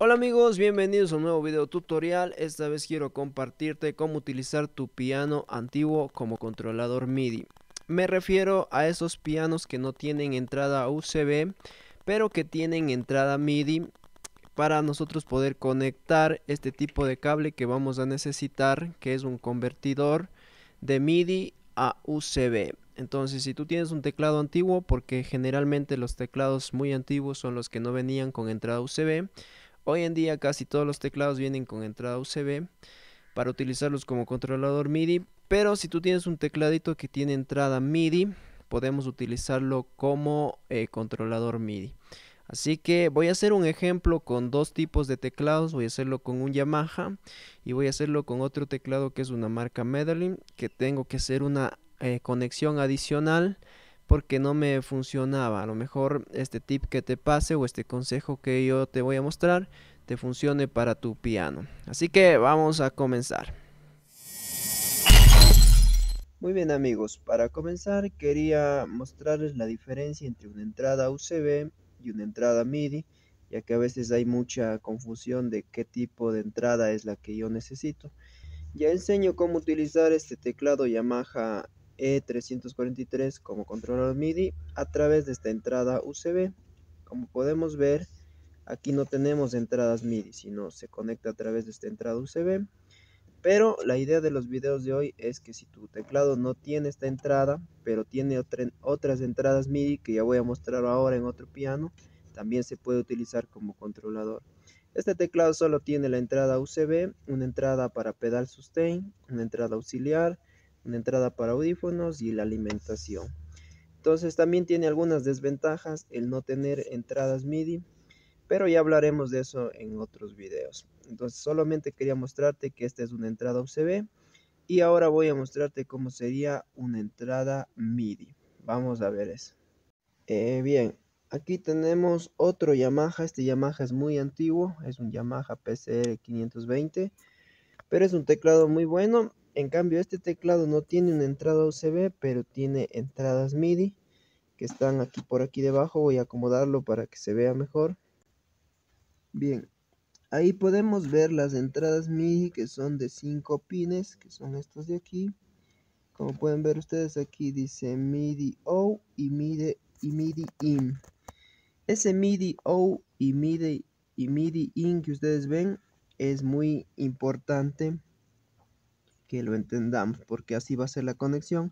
Hola amigos, bienvenidos a un nuevo video tutorial. Esta vez quiero compartirte cómo utilizar tu piano antiguo como controlador MIDI. Me refiero a esos pianos que no tienen entrada USB, pero que tienen entrada MIDI para nosotros poder conectar este tipo de cable que vamos a necesitar, que es un convertidor de MIDI a USB. Entonces, si tú tienes un teclado antiguo, porque generalmente los teclados muy antiguos son los que no venían con entrada USB. Hoy en día casi todos los teclados vienen con entrada USB para utilizarlos como controlador MIDI, pero si tú tienes un tecladito que tiene entrada MIDI, podemos utilizarlo como controlador MIDI. Así que voy a hacer un ejemplo con dos tipos de teclados. Voy a hacerlo con un Yamaha y voy a hacerlo con otro teclado que es una marca MIDI, que tengo que hacer una conexión adicional porque no me funcionaba. A lo mejor este tip que te pase o este consejo que yo te voy a mostrar te funcione para tu piano. Así que vamos a comenzar. Muy bien amigos, para comenzar quería mostrarles la diferencia entre una entrada USB y una entrada MIDI, ya que a veces hay mucha confusión de qué tipo de entrada es la que yo necesito. Ya enseño cómo utilizar este teclado Yamaha E343 como controlador MIDI a través de esta entrada USB. Como podemos ver, aquí no tenemos entradas MIDI, sino se conecta a través de esta entrada USB. Pero la idea de los videos de hoy es que si tu teclado no tiene esta entrada, pero tiene otras entradas MIDI que ya voy a mostrar ahora en otro piano, también se puede utilizar como controlador. Este teclado solo tiene la entrada USB, una entrada para pedal sustain, una entrada auxiliar, una entrada para audífonos y la alimentación. Entonces también tiene algunas desventajas el no tener entradas MIDI, pero ya hablaremos de eso en otros videos. Entonces solamente quería mostrarte que esta es una entrada USB y ahora voy a mostrarte cómo sería una entrada MIDI. Vamos a ver eso. Bien, aquí tenemos otro Yamaha. Este Yamaha es muy antiguo, es un Yamaha PSR 520, pero es un teclado muy bueno. En cambio, este teclado no tiene una entrada USB, pero tiene entradas MIDI que están aquí por aquí debajo. Voy a acomodarlo para que se vea mejor. Bien, ahí podemos ver las entradas MIDI que son de 5 pines, que son estos de aquí. Como pueden ver ustedes, aquí dice MIDI O y MIDI IN. Ese MIDI O y MIDI IN que ustedes ven es muy importante que lo entendamos, porque así va a ser la conexión.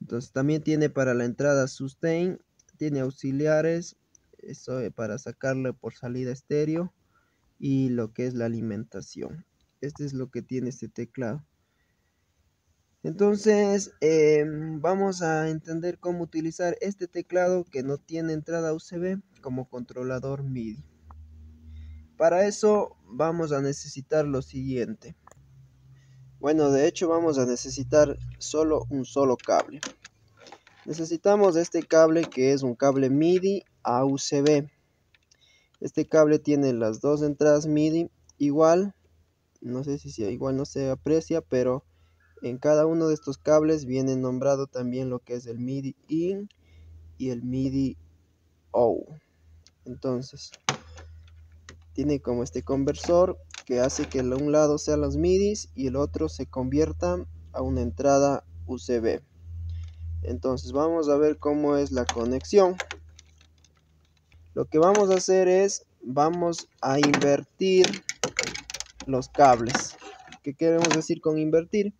Entonces también tiene para la entrada sustain, tiene auxiliares, eso para sacarle por salida estéreo, y lo que es la alimentación. Este es lo que tiene este teclado. Entonces vamos a entender cómo utilizar este teclado que no tiene entrada USB como controlador MIDI. Para eso vamos a necesitar lo siguiente. Bueno, de hecho vamos a necesitar solo un solo cable. Necesitamos este cable que es un cable MIDI a USB. Este cable tiene las dos entradas MIDI igual. No sé si igual no se aprecia, pero en cada uno de estos cables viene nombrado también lo que es el MIDI IN y el MIDI O. Entonces tiene como este conversor que hace que de un lado sean los MIDIs y el otro se convierta a una entrada USB. Entonces vamos a ver cómo es la conexión. Lo que vamos a hacer es, vamos a invertir los cables. ¿Qué queremos decir con invertir?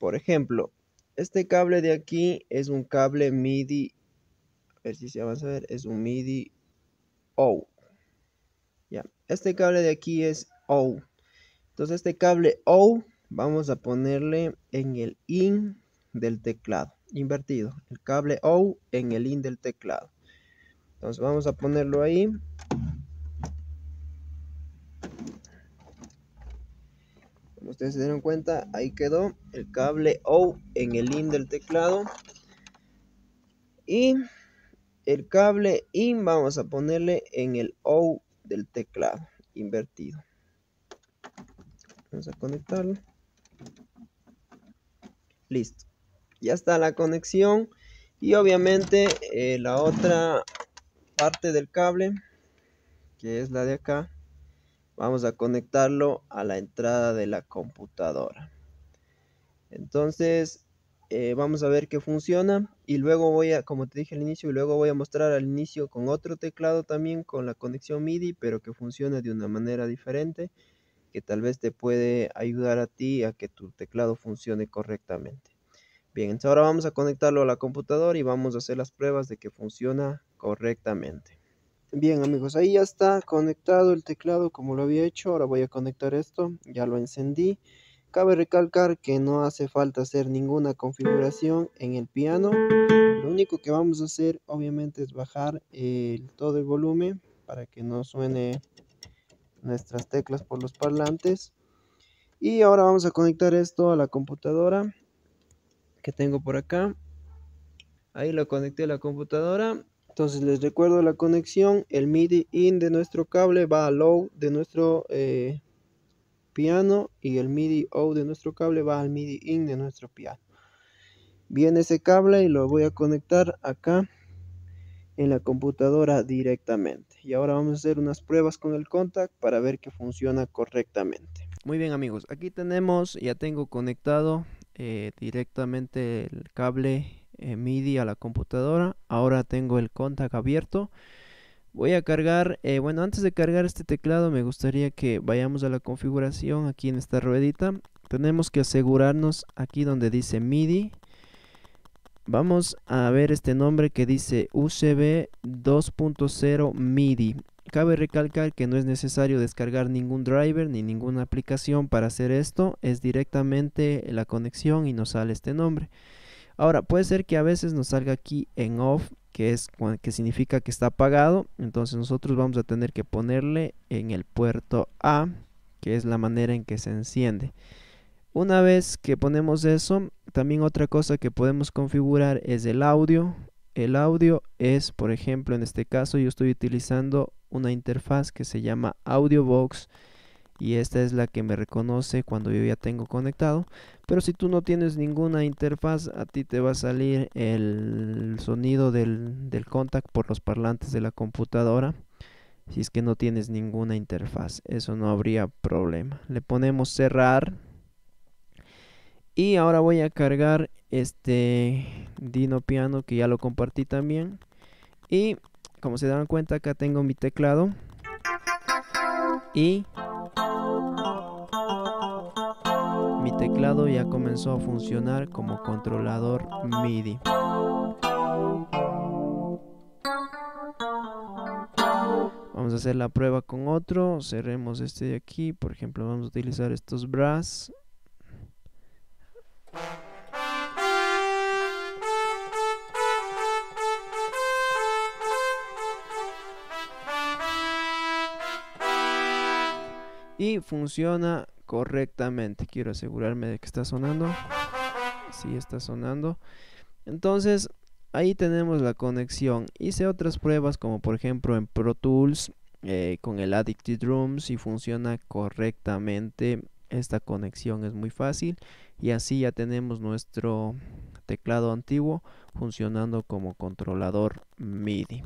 Por ejemplo, este cable de aquí es un cable MIDI, a ver si se va a ver, es un MIDI O. Ya, este cable de aquí es O. Entonces este cable O vamos a ponerle en el IN del teclado, invertido, el cable O en el IN del teclado. Entonces vamos a ponerlo ahí. Como ustedes se dieron cuenta, ahí quedó el cable O en el IN del teclado. Y el cable IN vamos a ponerle en el O del teclado, invertido. Vamos a conectarlo. Listo. Ya está la conexión. Y obviamente la otra parte del cable, que es la de acá, Vamos a conectarlo a la entrada de la computadora. Entonces vamos a ver que funciona, y luego voy a, como te dije al inicio, y luego voy a mostrar al inicio con otro teclado también con la conexión MIDI, pero que funciona de una manera diferente, que tal vez te puede ayudar a ti a que tu teclado funcione correctamente. Bien, entonces ahora vamos a conectarlo a la computadora y vamos a hacer las pruebas de que funciona correctamente. Bien amigos, ahí ya está conectado el teclado como lo había hecho. Ahora voy a conectar esto, ya lo encendí. Cabe recalcar que no hace falta hacer ninguna configuración en el piano. Lo único que vamos a hacer obviamente es bajar todo el volumen para que no suene nuestras teclas por los parlantes. Y ahora vamos a conectar esto a la computadora que tengo por acá. Ahí lo conecté a la computadora. Entonces les recuerdo la conexión: el MIDI in de nuestro cable va a low de nuestro piano, y el MIDI out de nuestro cable va al MIDI in de nuestro piano. Viene ese cable y lo voy a conectar acá en la computadora directamente. Y ahora vamos a hacer unas pruebas con el Kontakt para ver que funciona correctamente. Muy bien amigos, aquí tenemos, ya tengo conectado directamente el cable MIDI a la computadora. Ahora tengo el Kontakt abierto. Voy a cargar, bueno, antes de cargar este teclado me gustaría que vayamos a la configuración. Aquí en esta ruedita tenemos que asegurarnos aquí donde dice MIDI. Vamos a ver este nombre que dice USB 2.0 MIDI. Cabe recalcar que no es necesario descargar ningún driver ni ninguna aplicación para hacer esto. Es directamente la conexión y nos sale este nombre. Ahora puede ser que a veces nos salga aquí en off, que significa que está apagado. Entonces nosotros vamos a tener que ponerle en el puerto A, que es la manera en que se enciende. Una vez que ponemos eso, también otra cosa que podemos configurar es el audio. El audio es, por ejemplo, en este caso yo estoy utilizando una interfaz que se llama audio box, y esta es la que me reconoce cuando yo ya tengo conectado. Pero si tú no tienes ninguna interfaz, a ti te va a salir el sonido del Kontakt por los parlantes de la computadora. Si es que no tienes ninguna interfaz, eso no habría problema. Le ponemos cerrar. Y ahora voy a cargar este Dino Piano, que ya lo compartí también. Y como se dan cuenta, acá tengo mi teclado. Y mi teclado ya comenzó a funcionar como controlador MIDI. Vamos a hacer la prueba con otro. Cerremos este de aquí. Por ejemplo, vamos a utilizar estos brass. Y funciona correctamente. Quiero asegurarme de que está sonando. Sí, está sonando. Entonces ahí tenemos la conexión. Hice otras pruebas, como por ejemplo en Pro Tools con el Addictive Drums, y funciona correctamente. Esta conexión es muy fácil, y así ya tenemos nuestro teclado antiguo funcionando como controlador MIDI.